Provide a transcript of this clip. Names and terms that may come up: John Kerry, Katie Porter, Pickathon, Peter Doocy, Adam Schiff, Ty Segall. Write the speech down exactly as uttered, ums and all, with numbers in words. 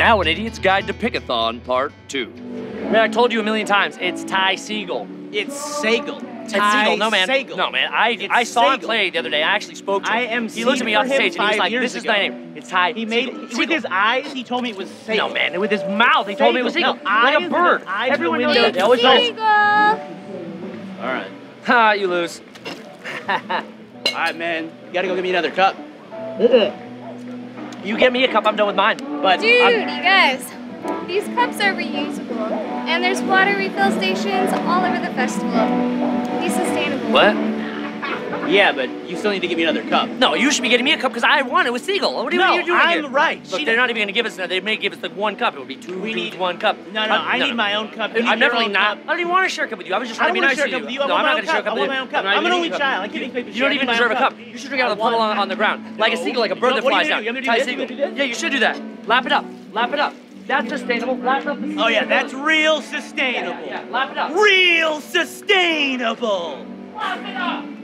now an Idiot's Guide to Pickathon, part two. Man, I told you a million times, it's Ty Segall. It's Segall. It's Segall. No, man. Segall. No, man. I it's I saw Segall. him play the other day. I actually spoke to him. I am He looked at me off the stage and he was like, this is my name. It's Ty He made Segall. Segall. With his eyes, he told me it was Segall. No, man. With his mouth, he told Segall. me it was Segall. No, like a bird. Everyone knows it. It's Segall. All right. Ha, you lose. All right, man. You gotta go get me another cup. You get me a cup, I'm done with mine. But Dude, I'm... you guys, these cups are reusable. And there's water refill stations all over the festival. Be sustainable. What? Yeah, but you still need to give me another cup. No, you should be getting me a cup because I won. It was Segall. What are you, no, you doing I'm here? right. Look, she they're not even going to give us another. They may give us the one cup. It would be two, we need one cup. No, no, I, I no, need no. my own cup. You I'm definitely not. Cup. I don't even want to share a cup with you. I was just trying to be nice to you. you. I no, I'm not going to share a cup with you. I want my own cup. I'm an only child. I can't even You don't even deserve a cup. You should drink out of the puddle on the ground. Like a Segall, like a bird that flies down. Yeah, you should do that. Lap it up. Lap it up. That's sustainable. Lap it up. Oh, yeah, that's real sustainable. Yeah, lap it up. Real sustainable. Lap it up.